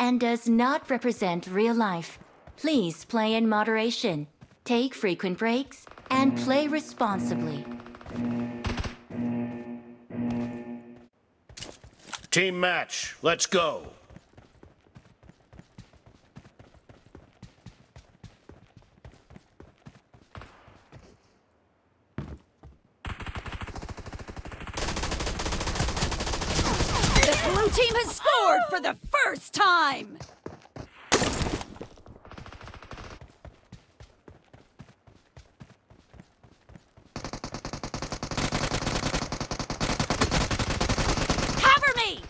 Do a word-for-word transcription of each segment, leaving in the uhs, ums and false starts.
and does not represent real life. Please play in moderation, take frequent breaks, and play responsibly. Team match, let's go. The team has scored for the first time! Cover me!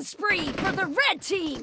Spree for the red team!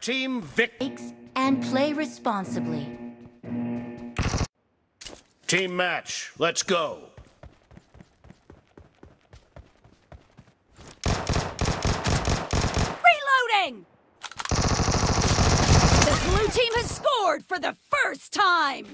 Team Vicks and play responsibly. Team match, let's go. Reloading! The blue team has scored for the first time.